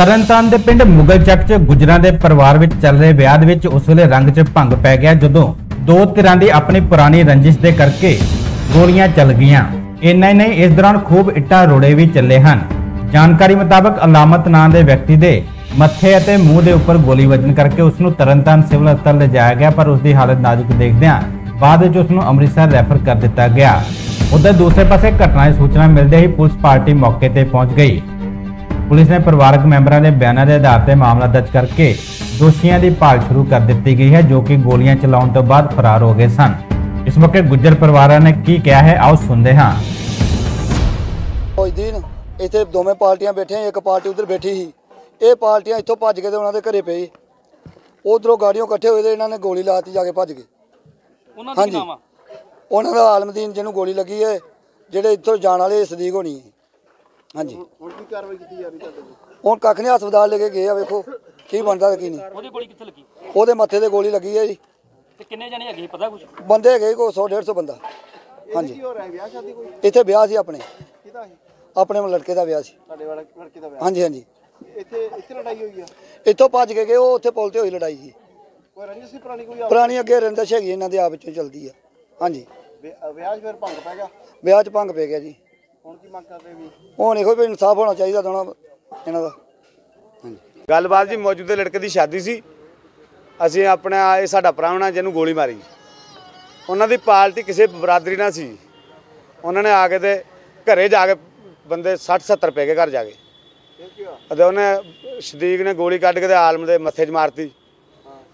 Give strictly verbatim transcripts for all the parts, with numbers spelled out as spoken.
तरनतारन दे पिंड मुगल चक च गुजरां दे परिवार विच चल रहे विआह विच उस वेले रंग च भंग पै गया जदों दो धिरां दी अपनी पुरानी रंजिश दे करके गोलियां चल गईयां। इन्ना ही नहीं इस दौरान खूब इट्टां रोड़े भी चले हन। जानकारी मुताबक अलामत नां दे व्यक्ति दे मत्थे अते मूंह दे उपर गोली वजन करके उसनूं तरनतारन सिविल हस्पताल ले जाया गया, पर उसकी हालत नाजुक देखदिआं बाद विच उसनूं अमृतसर रैफर कर दिता गया। उधर दूसरे पासे घटना की सूचना मिलते ही पुलिस पार्टी मौके पर पहुंच गई। पुलिस ने परिवारक मैंबरों के बयानों के आधार पर मामला दर्ज करके दोषियों की भाल शुरू कर दी गई है, जो कि गोलियां चलाने तो बाद फरार हो गए सन। इस मौके गुज्जर परिवार ने की कहा है, आओ सुनते हैं। उस दिन इतने दोवें पार्टियां बैठियां, एक पार्टी उधर बैठी थी, ये पार्टियां इतों भज गए, उन्होंने घर पे उधरों गाड़ियों इकट्ठे हुए थे, इन्होंने गोली लाती जाके भज गए। हाँ जी, उन्होंने आलमदीन जिन्होंने गोली लगी है, जेडे इतों जाने वाले सदीक होनी है। हाँ जी, हूँ कख नहीं हस्पताल लेके गए, वेखो की बनता की नहीं। वो मत्थे से गोली लगी है जी। किन्ने बंदे है कोई सौ डेढ़ सौ बंदा। हाँ जी, इतने ब्याह से अपने अपने लड़के का ब्याह। हाँ जी, हाँ जी, इतों भज के गए, वो उत्थे पुल ते होई लड़ाई जी। पुरानी अगे रंजिश हैगी इन्हां दी, आप विचों चलदी आ। हाँ जी, ब्याह च भंग पै गया जी। इंसाफ होना चाहिए दोनों इन्हां दा। गलबात जी, मौजूदा लड़के की शादी सी, असीं अपना ये साडा प्राहुणा जिन्होंने गोली मारी, उन्हां दी पार्टी किसी बरादरी नाल सी। उन्होंने आके ते घरे जाके बंदे सठ सत्तर पै गए घर जाके, ते उन्हें शदीक ने गोली कड्ढ के ते आलम दे मत्थे च मारती।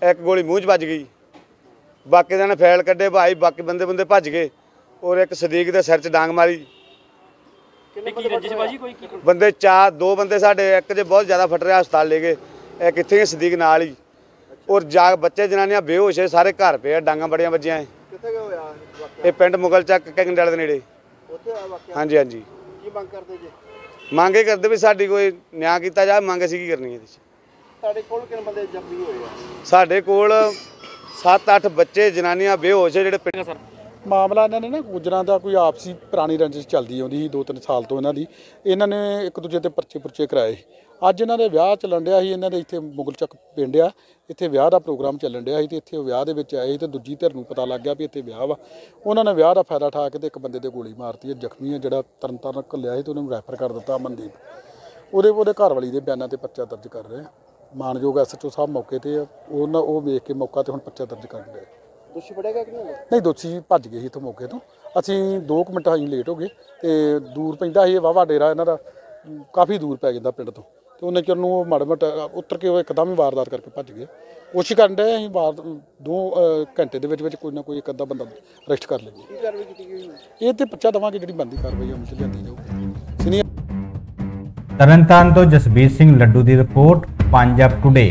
एक गोली मूँह च वज गई, बाकी ने फैल कड्ढे भाई, बाकी बंदे बंदे भज गए, और एक शदीक दे सिर च डांग मारी। बंदे चार दो बंदे साढ़े एक जो बहुत ज़्यादा फट रहे हस्पताल ले गए, एक इतने सदीक नाल ही, और जा बच्चे जनानियां बेहोश है, सारे घर पे डांगा बड़िया बजिया है। ये पिंड मुगल चक कंडल के नेड़े। हाँ जी, हाँ जी, मांगे करते भी साड़ी कोई न्याय किया जाए। मांग असीं की करनी है, साढ़े कोल सत्त अठ बच्चे जनानियां बेहोश है जिहड़े पिंड। मामला इन्होंने ना गुजरां का कोई आपसी पुरानी रंजिश चलती आती ही दो तीन साल तो। इन्हों की इन्होंने एक दूजे के परचे पुरचे कराए। अज इन्हों के विआह चलन दिया ही, इन्होंने इतने मुगल चक पिंड आ, इतने विआह का प्रोग्राम चलन दिया ही, तो इतने विआह के आए तो दूजी धिर पता लग गया भी इतने विआह वा। उन्होंने विआह का फायदा उठा के एक बंदे गोली मारती है, जख्मी है जोड़ा तरनतारन घलिया, तो उन्होंने रैफर कर दिता। मनदीप वो घर वाली के बयानों पर परचा दर्ज कर रहे हैं। मानयोग एस एच ओ साहब मौके पर, वो वेख के मौका तो हम परचा दर्ज कर रहे हैं। दोषी बढ़ेगा कि नहीं? नहीं, दोषी भज गए इतों मौके तो। असीं दो मिनट अं लेट हो गए, तो दूर पैंदा ही वाहवा डेरा इन्हां दा, काफ़ी दूर पै जांदा पिंड तो। तो उन्हें चलू माड़ा मोटा उतर के एकदम ही वारदात करके भज गए। कोशिश करन डे असीं वार दो घंटे दे विच विच कोई ना कोई एक अद्धा बंदा अरेस्ट कर लईए। इह ते पच्चा देवांगे जिहड़ी बनदी कार्रवाई अमल च लिआंदी जाऊगी। सीनियर तरनतारन तो जसबीर सिंह लड्डू की रिपोर्ट पंजाब टुडे।